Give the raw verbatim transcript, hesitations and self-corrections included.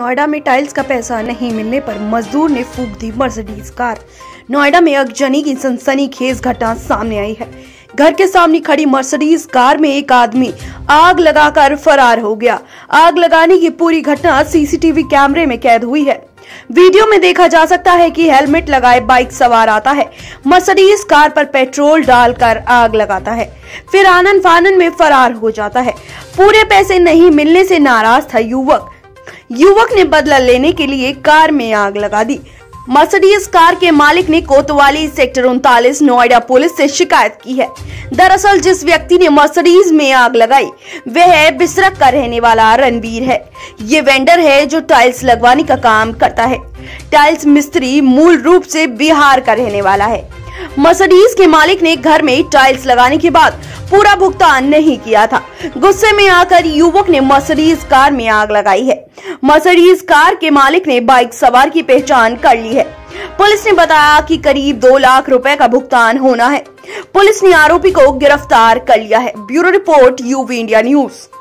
नोएडा में टाइल्स का पैसा नहीं मिलने पर मजदूर ने फूंक दी मर्सिडीज कार। नोएडा में आगजनी की सनसनीखेज घटना सामने आई है। घर के सामने खड़ी मर्सिडीज कार में एक आदमी आग लगाकर फरार हो गया। आग लगाने की पूरी घटना सीसीटीवी कैमरे में कैद हुई है। वीडियो में देखा जा सकता है कि हेलमेट लगाए बाइक सवार आता है, मर्सिडीज कार पर पेट्रोल डालकर आग लगाता है, फिर आनन फानन में फरार हो जाता है। पूरे पैसे नहीं मिलने से नाराज था युवक। युवक ने बदला लेने के लिए कार में आग लगा दी। मर्सिडीज कार के मालिक ने कोतवाली सेक्टर उनतालीस नोएडा पुलिस से शिकायत की है। दरअसल जिस व्यक्ति ने मर्सिडीज में आग लगाई वह बिसरक का रहने वाला रणवीर है। ये वेंडर है जो टाइल्स लगवाने का काम करता है। टाइल्स मिस्त्री मूल रूप से बिहार का रहने वाला है। मर्सिडीज के मालिक ने घर में टाइल्स लगाने के बाद पूरा भुगतान नहीं किया था। गुस्से में आकर युवक ने मर्सिडीज कार में आग लगाई है। मर्सिडीज कार के मालिक ने बाइक सवार की पहचान कर ली है। पुलिस ने बताया कि करीब दो लाख रुपए का भुगतान होना है। पुलिस ने आरोपी को गिरफ्तार कर लिया है। Bureau report UV India news.